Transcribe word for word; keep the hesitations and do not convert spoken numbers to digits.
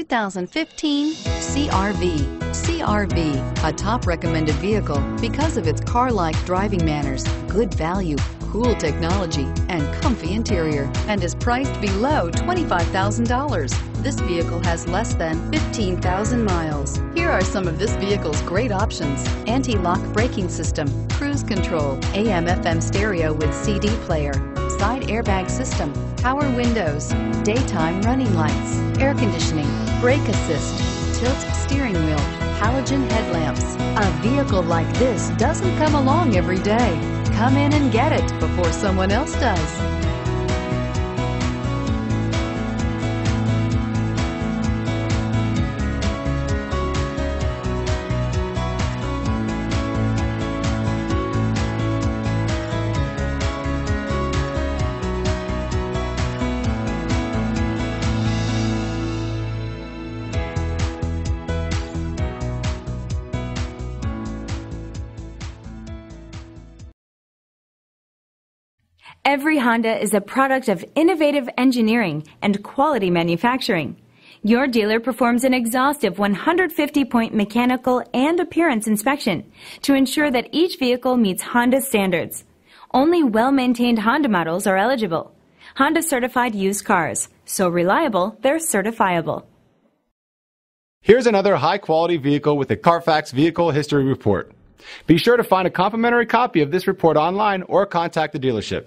two thousand fifteen C R V. C R V, a top recommended vehicle because of its car-like driving manners, good value, cool technology, and comfy interior, and is priced below twenty-five thousand dollars. This vehicle has less than fifteen thousand miles. Here are some of this vehicle's great options: anti-lock braking system, cruise control, A M F M stereo with C D player, side airbag system, power windows, daytime running lights, air conditioning, brake assist, tilt steering wheel, halogen headlamps. A vehicle like this doesn't come along every day. Come in and get it before someone else does. Every Honda is a product of innovative engineering and quality manufacturing. Your dealer performs an exhaustive one hundred fifty point mechanical and appearance inspection to ensure that each vehicle meets Honda standards. Only well-maintained Honda models are eligible. Honda certified used cars, so reliable they're certifiable. Here's another high-quality vehicle with a Carfax Vehicle History Report. Be sure to find a complimentary copy of this report online or contact the dealership.